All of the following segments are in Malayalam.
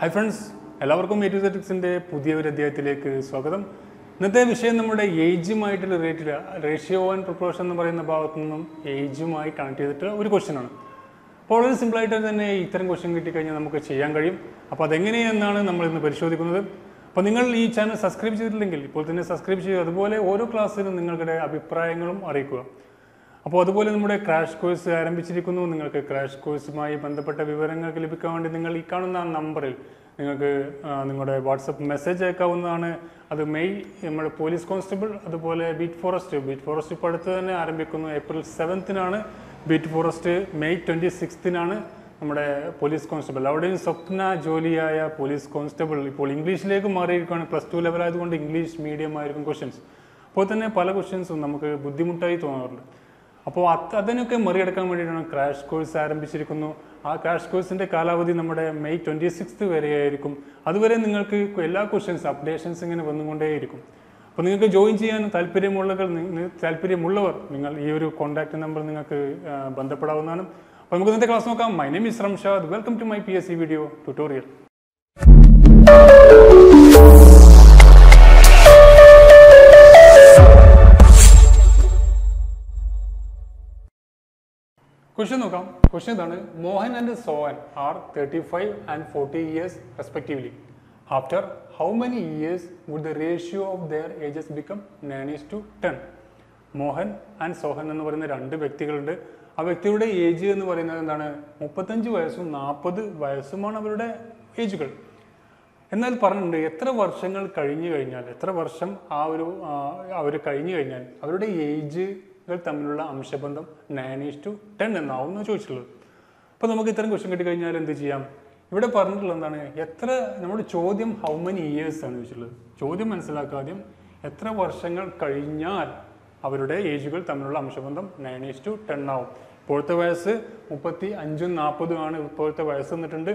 Hi friends, എല്ലാവർക്കും A to Z ടിപ്സിന്റെ പുതിയ ഒരു അധ്യായത്തിലേക്ക് സ്വാഗതം. ഇന്നത്തെ വിഷയം നമ്മുടെ ഏജുമായിട്ടുള്ള റേഷ്യോ ആൻഡ് പ്രൊപ്പോർഷൻ എന്ന് പറയുന്ന ഭാഗത്തു നിന്നും ഏജുമായി കണക്ട് ചെയ്തിട്ടുള്ള ഒരു ക്വസ്റ്റ്യൻ ആണ്. അപ്പോൾ വളരെ സിമ്പിൾ ആയിട്ട് തന്നെ ഇത്തരം ക്വസ്റ്റ്യൻ കിട്ടിക്കഴിഞ്ഞാൽ നമുക്ക് ചെയ്യാൻ കഴിയും. അപ്പോൾ അതെങ്ങനെയെന്നാണ് നമ്മൾ ഇന്ന് പരിശോധിക്കുന്നത്. അപ്പോൾ നിങ്ങൾ ഈ ചാനൽ സബ്സ്ക്രൈബ് ചെയ്തിട്ടില്ലെങ്കിൽ ഇപ്പോൾ തന്നെ സബ്സ്ക്രൈബ് ചെയ്യുക. അതുപോലെ ഓരോ ക്ലാസ്സിലും നിങ്ങളുടെ അഭിപ്രായങ്ങളും അറിയിക്കുക. അപ്പോൾ അതുപോലെ നമ്മുടെ ക്രാഷ് കോഴ്സ് ആരംഭിച്ചിരിക്കുന്നു. നിങ്ങൾക്ക് ക്രാഷ് കോഴ്സുമായി ബന്ധപ്പെട്ട വിവരങ്ങൾക്ക് ലഭിക്കാൻ വേണ്ടി നിങ്ങൾ ഈ കാണുന്ന നമ്പറിൽ നിങ്ങൾക്ക് നിങ്ങളുടെ വാട്സപ്പ് മെസ്സേജ് അയക്കാവുന്നതാണ്. അത് നമ്മുടെ പോലീസ് കോൺസ്റ്റബിൾ അതുപോലെ ബീറ്റ് ഫോറസ്റ്റ് ഇപ്പോൾ അടുത്ത് തന്നെ ആരംഭിക്കുന്നു. April 7th beat forest, May 26th നമ്മുടെ പോലീസ് കോൺസ്റ്റബിൾ. അവിടെയും സ്വപ്ന ജോലിയായ പോലീസ് കോൺസ്റ്റബിൾ ഇപ്പോൾ ഇംഗ്ലീഷിലേക്ക് മാറിയിരിക്കുകയാണ്. +2 ലെവലായതുകൊണ്ട് ഇംഗ്ലീഷ് മീഡിയം ആയിരിക്കും ക്വസ്റ്റ്യൻസ്. അപ്പോൾ തന്നെ പല ക്വസ്റ്റ്യൻസും നമുക്ക് ബുദ്ധിമുട്ടായി തോന്നാറുണ്ട്. അപ്പോൾ അതിനൊക്കെ മറികടക്കാൻ വേണ്ടിയിട്ടാണ് ക്രാഷ് കോഴ്സ് ആരംഭിച്ചിരിക്കുന്നു. ആ ക്രാഷ് കോഴ്സിൻ്റെ കാലാവധി നമ്മുടെ May 26th വരെയായിരിക്കും. അതുവരെ നിങ്ങൾക്ക് എല്ലാ ക്വസ്റ്റ്യൻസ് അപ്ഡേഷൻസ് ഇങ്ങനെ വന്നുകൊണ്ടേയിരിക്കും. അപ്പോൾ നിങ്ങൾക്ക് ജോയിൻ ചെയ്യാൻ താല്പര്യമുള്ളവർ നിങ്ങൾ ഈ ഒരു കോൺടാക്ട് നമ്പർ നിങ്ങൾക്ക് ബന്ധപ്പെടാവുന്നതാണ്. അപ്പോൾ നമുക്ക് ഇന്നത്തെ ക്ലാസ് നോക്കാം. My name is Ramshad. Welcome to my PSC video tutorial. Question നോക്കാം. ക്വസ്റ്റ്യൻ ഇതാണ്. Mohan and Sohan are 35 and 40 years respectively. After how many years would the ratio of their ages become 9:10? Mohan and Sohan എന്ന് പറയുന്ന രണ്ട് വ്യക്തികളുണ്ട്. ആ വ്യക്തിയുടെ ഏജ് എന്ന് പറയുന്നത് എന്താണ്? 35 വയസ്സും 40 വയസ്സുമാണ് അവരുടെ ഏജുകൾ. എന്നാൽ പറഞ്ഞിട്ടുണ്ട് എത്ര വർഷങ്ങൾ കഴിഞ്ഞു കഴിഞ്ഞാൽ, എത്ര വർഷം ആ ഒരു അവർ കഴിഞ്ഞു കഴിഞ്ഞാൽ അവരുടെ ഏജ് തമ്മിലുള്ള അംശബന്ധം 9:10 എന്നാവുമെന്ന് ചോദിച്ചിട്ടുള്ളത്. അപ്പോൾ നമുക്ക് ഇത്തരം ക്വസ്റ്റ്യൻ കിട്ടിക്കഴിഞ്ഞാൽ എന്ത് ചെയ്യാം? ഇവിടെ പറഞ്ഞിട്ടുള്ള എന്താണ്? എത്ര നമ്മുടെ ചോദ്യം ഹൗ മെനി ഇയേഴ്സ് ആണ് ചോദിച്ചിട്ടുള്ളത്. ചോദ്യം മനസ്സിലാക്കാദ്യം എത്ര വർഷങ്ങൾ കഴിഞ്ഞാൽ അവരുടെ ഏജുകൾ തമ്മിലുള്ള അംശബന്ധം 9:10 ആവും. ഇപ്പോഴത്തെ വയസ്സ് 35 40 ഇപ്പോഴത്തെ വയസ്സ് തന്നിട്ടുണ്ട്.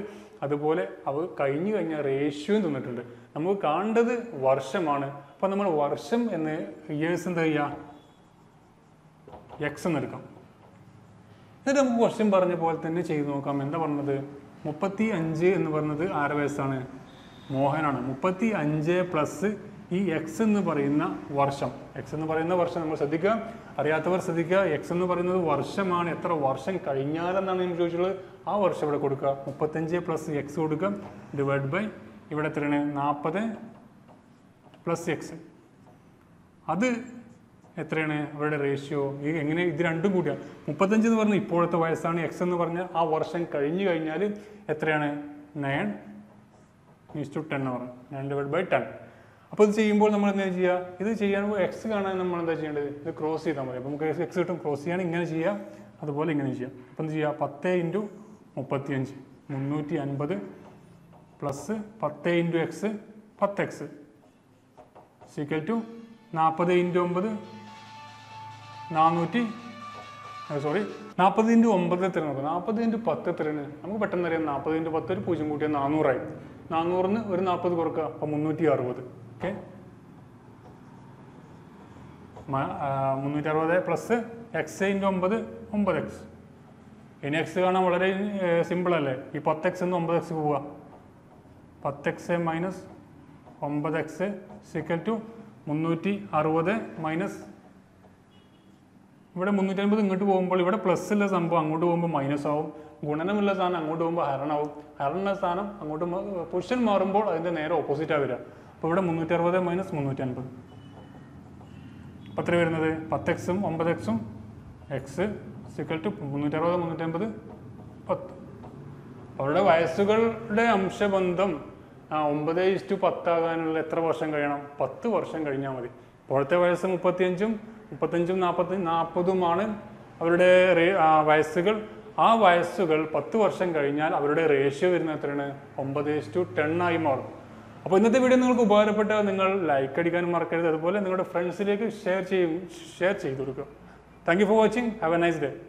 അതുപോലെ അവർ കഴിഞ്ഞു കഴിഞ്ഞ റേഷ്യോയും തന്നിട്ടുണ്ട്. നമുക്ക് കാണേണ്ടത് വർഷമാണ്. അപ്പോൾ നമ്മൾ വർഷം എന്ന് ഇയേഴ്സ് എന്താ ചെയ്യുക? X എന്നെടുക്കാം. എന്നിട്ട് നമുക്ക് ക്വസ്റ്റ്യൻ പറഞ്ഞ പോലെ തന്നെ ചെയ്ത് നോക്കാം. എന്താ പറഞ്ഞത്? 35 എന്ന് പറഞ്ഞത് ആറ് വയസ്സാണ്? മോഹനാണ്. 35+ ഈ എക്സ് എന്ന് പറയുന്ന വർഷം. എക്സ് എന്ന് പറയുന്ന വർഷം നമ്മൾ ശ്രദ്ധിക്കുക. അറിയാത്തവർ ശ്രദ്ധിക്കുക. എക്സ് എന്ന് പറയുന്നത് വർഷമാണ്. എത്ര വർഷം കഴിഞ്ഞാലെന്നാണ് നമ്മൾ ചോദിച്ചുള്ളത്. ആ വർഷം ഇവിടെ കൊടുക്കുക. 35+ X കൊടുക്കുക. ഡിവൈഡ് ബൈ ഇവിടെ എത്രയാണ്? 40+ X. അത് എത്രയാണ് അവരുടെ റേഷ്യോ? എങ്ങനെ ഇത് രണ്ടും കൂടിയാണ്. 35 എന്ന് പറഞ്ഞാൽ ഇപ്പോഴത്തെ വയസ്സാണ്. എക്സ് എന്ന് പറഞ്ഞാൽ ആ വർഷം കഴിഞ്ഞു കഴിഞ്ഞാൽ എത്രയാണ്? 9:10 എന്ന് പറഞ്ഞു. 9/10. അപ്പോൾ ഇത് ചെയ്യുമ്പോൾ നമ്മൾ എന്താ ചെയ്യുക? ഇത് ചെയ്യാൻ എക്സ് കാണാൻ നമ്മൾ എന്താ ചെയ്യേണ്ടത്? ഇത് ക്രോസ് ചെയ്താൽ മതി. അപ്പോൾ നമുക്ക് എക്സ് കിട്ടും. ക്രോസ് ചെയ്യാൻ ഇങ്ങനെ ചെയ്യാം, അതുപോലെ ഇങ്ങനെ ചെയ്യാം. അപ്പോൾ എന്ത് ചെയ്യുക? 10 × 35 350 10 × X 10X = 40 × 9 40 × 9 എത്ര നോക്കാം? 40 × 10 എത്രയാണ്? നമുക്ക് പെട്ടെന്ന് അറിയാം. 40 × 10 ഒരു 0 കൂട്ടിയാൽ 400 ആയി. 400 ഒരു 40 കുറക്കുക. അപ്പം 360. Okay, 360 +X × 9 9X. ഇനി എക്സ് കാണാൻ വളരെ സിമ്പിൾ അല്ലേ? ഈ 10X എന്ന് 9X പോവുക. 10X - 9X = 360 - ഇവിടെ 350. ഇങ്ങോട്ട് പോകുമ്പോൾ ഇവിടെ പ്ലസ് ഉള്ള സംഭവം അങ്ങോട്ട് പോകുമ്പോൾ മൈനസ് ആവും. ഗുണനമുള്ള സാധനം അങ്ങോട്ട് പോകുമ്പോൾ ഹരണമാവും. ഹരണ സ്ഥാനം അങ്ങോട്ട് പൊസിഷൻ മാറുമ്പോൾ അതിൻ്റെ നേരെ ഓപ്പോസിറ്റാണ് വരിക. അപ്പോൾ ഇവിടെ 360 - 350. അപ്പോൾ എത്ര വരുന്നത്? 10X ഉം 9X = 360 - 350 10. അവരുടെ വയസ്സുകളുടെ അംശബന്ധം 9:10 എത്ര വർഷം കഴിയണം? 10 വർഷം കഴിഞ്ഞാൽ മതി. ഇപ്പോഴത്തെ വയസ്സ് 35 ും 35 ും 40 ുമാണ് അവരുടെ വയസ്സുകൾ. ആ വയസ്സുകൾ 10 വർഷം കഴിഞ്ഞാൽ അവരുടെ റേഷ്യോ വരുന്ന എത്രയാണ്? 9:10 ആയി മാറും. അപ്പോൾ ഇന്നത്തെ വീഡിയോ നിങ്ങൾക്ക് ഉപകാരപ്പെട്ടാൽ നിങ്ങൾ ലൈക്ക് അടിക്കാൻ മറക്കരുത്. അതുപോലെ നിങ്ങളുടെ ഫ്രണ്ട്സിലേക്ക് ഷെയർ ചെയ്ത് കൊടുക്കുക. Thank you for watching. Have a nice day.